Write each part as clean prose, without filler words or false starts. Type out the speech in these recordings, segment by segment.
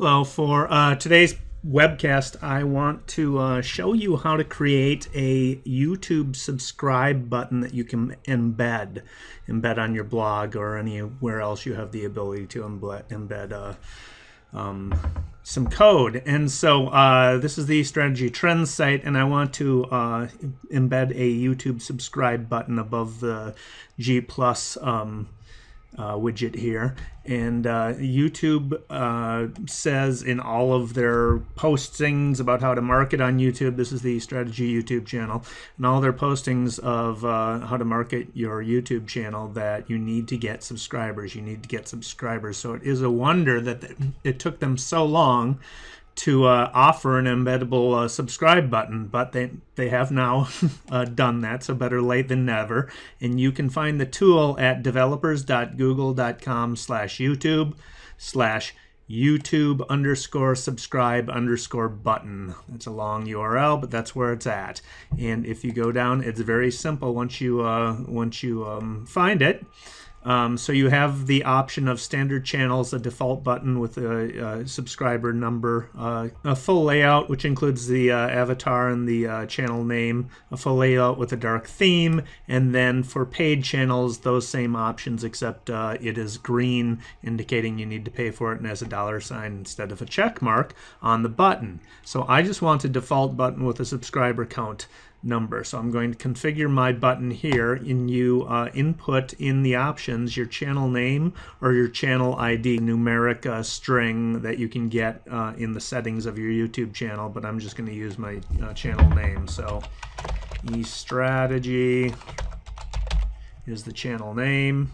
Hello. For today's webcast, I want to show you how to create a YouTube subscribe button that you can embed on your blog or anywhere else you have the ability to embed some code. And so this is the Strategy Trends site, and I want to embed a YouTube subscribe button above the G+ widget here. And YouTube says in all of their postings about how to market on YouTube — this is the Strategy YouTube channel — and all their postings of how to market your YouTube channel, that you need to get subscribers. So it is a wonder that it took them so long to offer an embeddable subscribe button, but they have now done that, so better late than never. And you can find the tool at developers.google.com/YouTube/YouTube_subscribe_button. That's a long URL, but that's where it's at. And if you go down, it's very simple once you find it. So you have the option of standard channels, a default button with a subscriber number, a full layout, which includes the avatar and the channel name, a full layout with a dark theme, and then for paid channels, those same options, except it is green, indicating you need to pay for it, and has a $sign instead of a check mark on the button. So I just want a default button with a subscriber count number. So I'm going to configure my button here, and you input in the options your channel name or your channel ID, numeric string that you can get in the settings of your YouTube channel, but I'm just going to use my channel name. So eStrategy is the channel name.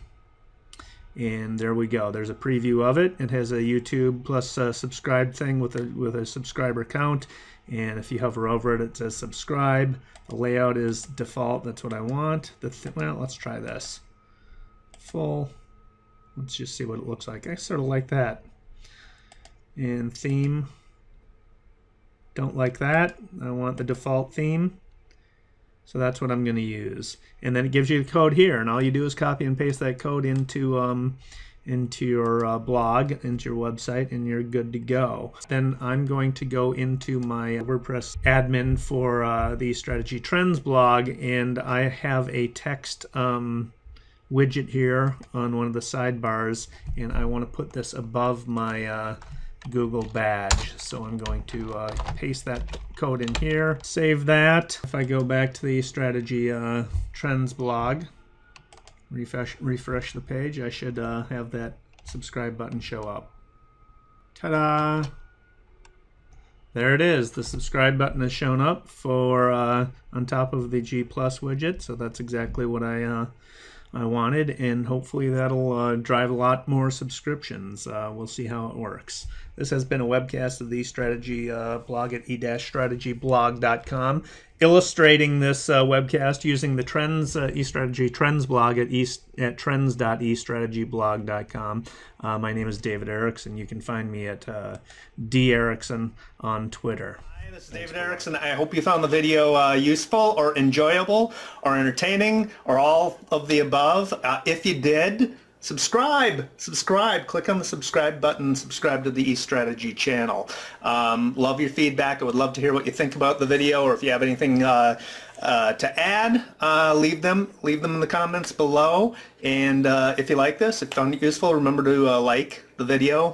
And there we go. There's a preview of it. It has a YouTube plus subscribe thing with a subscriber count. And if you hover over it, it says subscribe. The layout is default. That's what I want. Well, let's try this. Full. Let's just see what it looks like. I sort of like that. And theme. Don't like that. I want the default theme. So that's what I'm going to use. And then it gives you the code here, and all you do is copy and paste that code into your blog, into your website, and you're good to go. Then I'm going to go into my WordPress admin for the Strategy Trends blog, and I have a text widget here on one of the sidebars, and I want to put this above my Google badge. So I'm going to paste that code in here, save that. If I go back to the Strategy Trends blog, refresh the page, I should have that subscribe button show up. Ta-da! There it is. The subscribe button has shown up for on top of the G+ widget, so that's exactly what I wanted, and hopefully that'll drive a lot more subscriptions. We'll see how it works. This has been a webcast of the Strategy blog at e-strategyblog.com, illustrating this webcast using the Trends eStrategy Trends blog at trends.estrategyblog.com. My name is David Erickson. You can find me at DErickson on Twitter. Hi, this is David Erickson. I hope you found the video useful or enjoyable or entertaining or all of the above. If you did, subscribe, click on the subscribe button, subscribe to the eStrategy channel. Love your feedback. I would love to hear what you think about the video, or if you have anything to add, leave them in the comments below. And if you like this, if you found it useful, remember to like the video,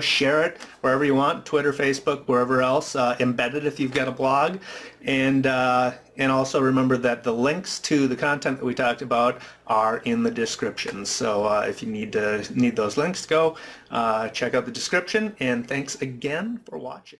share it wherever you want, Twitter, Facebook, wherever else, embed it if you've got a blog. And also remember that the links to the content that we talked about are in the description. So if you need those links, go check out the description. And thanks again for watching.